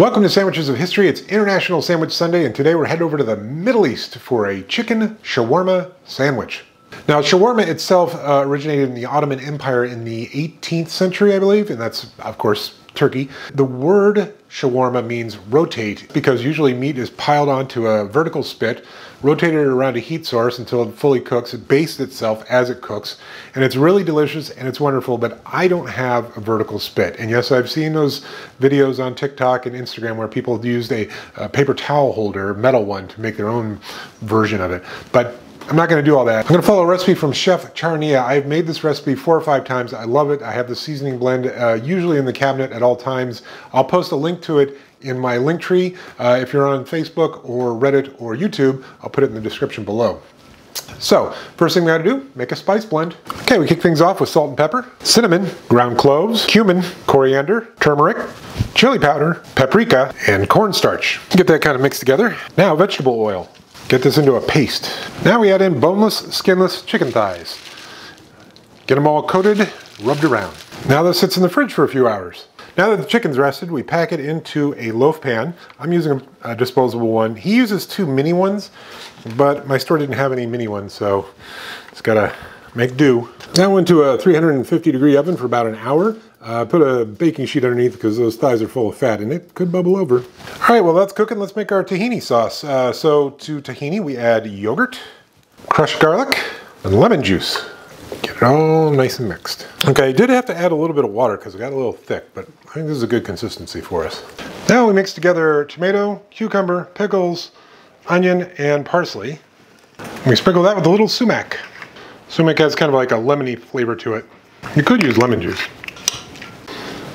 Welcome to Sandwiches of History. It's International Sandwich Sunday, and today we're headed over to the Middle East for a chicken shawarma sandwich. Now, shawarma itself originated in the Ottoman Empire in the 18th century, I believe, and that's, of course, Turkey. The word shawarma means rotate because usually meat is piled onto a vertical spit, rotated around a heat source until it fully cooks. It bastes itself as it cooks, and it's really delicious and it's wonderful, but I don't have a vertical spit. And yes, I've seen those videos on TikTok and Instagram where people used a paper towel holder, metal one, to make their own version of it. But I'm not gonna do all that. I'm gonna follow a recipe from Chef Charaniya. I've made this recipe 4 or 5 times. I love it. I have the seasoning blend usually in the cabinet at all times. I'll post a link to it in my link tree. If you're on Facebook or Reddit or YouTube, I'll put it in the description below. So, first thing we gotta do, make a spice blend. Okay, we kick things off with salt and pepper, cinnamon, ground cloves, cumin, coriander, turmeric, chili powder, paprika, and cornstarch. Get that kind of mixed together. Now, vegetable oil. Get this into a paste. Now we add in boneless, skinless chicken thighs. Get them all coated, rubbed around. Now this sits in the fridge for a few hours. Now that the chicken's rested, we pack it into a loaf pan. I'm using a disposable one. He uses 2 mini ones, but my store didn't have any mini ones, so it's gotta make do. Now into a 350-degree oven for about an hour. Put a baking sheet underneath because those thighs are full of fat and it could bubble over. All right, well that's cooking. Let's make our tahini sauce. So to tahini we add yogurt, crushed garlic, and lemon juice. Get it all nice and mixed. Okay, I did have to add a little bit of water because it got a little thick, but I think this is a good consistency for us. Now we mix together tomato, cucumber, pickles, onion, and parsley. And we sprinkle that with a little sumac. Sumac has kind of like a lemony flavor to it. You could use lemon juice.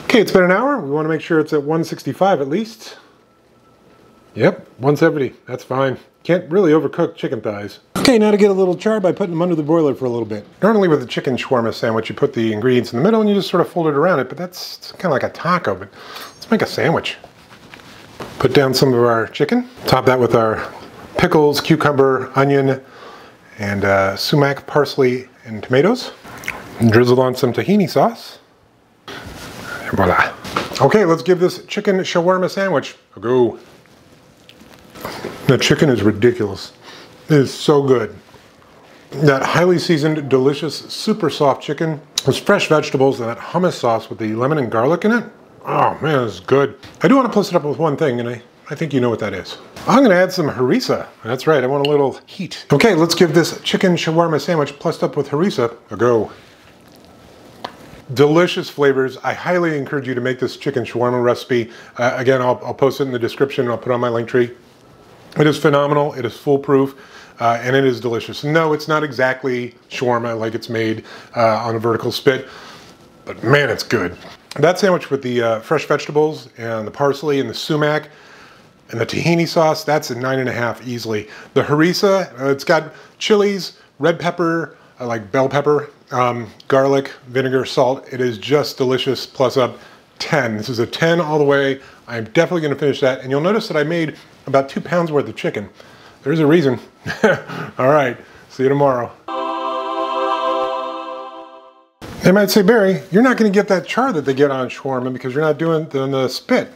Okay, it's been an hour. We want to make sure it's at 165 at least. Yep, 170, that's fine. Can't really overcook chicken thighs. Okay, now to get a little char by putting them under the boiler for a little bit. Normally with a chicken shawarma sandwich, you put the ingredients in the middle and you just sort of fold it around it, but that's kind of like a taco, but let's make a sandwich. Put down some of our chicken, top that with our pickles, cucumber, onion, and sumac, parsley, and tomatoes. And drizzle on some tahini sauce. And voila. Okay, let's give this chicken shawarma sandwich a go. The chicken is ridiculous. It is so good. That highly seasoned, delicious, super soft chicken with fresh vegetables and that hummus sauce with the lemon and garlic in it. Oh man, it's good. I do want to plus it up with one thing, and I think you know what that is. I'm gonna add some harissa. That's right, I want a little heat. Okay, let's give this chicken shawarma sandwich plussed up with harissa a go. Delicious flavors. I highly encourage you to make this chicken shawarma recipe. Again, I'll post it in the description. I'll put it on my link tree. It is phenomenal, it is foolproof, and it is delicious. No, it's not exactly shawarma like it's made on a vertical spit, but man, it's good. That sandwich with the fresh vegetables and the parsley and the sumac, and the tahini sauce, that's a 9.5 easily. The harissa, it's got chilies, red pepper, like bell pepper, garlic, vinegar, salt. It is just delicious, plus up 10. This is a 10 all the way. I'm definitely gonna finish that. And you'll notice that I made about 2 pounds worth of chicken. There's a reason. All right, see you tomorrow. They might say, Barry, you're not gonna get that char that they get on shawarma because you're not doing it on the spit.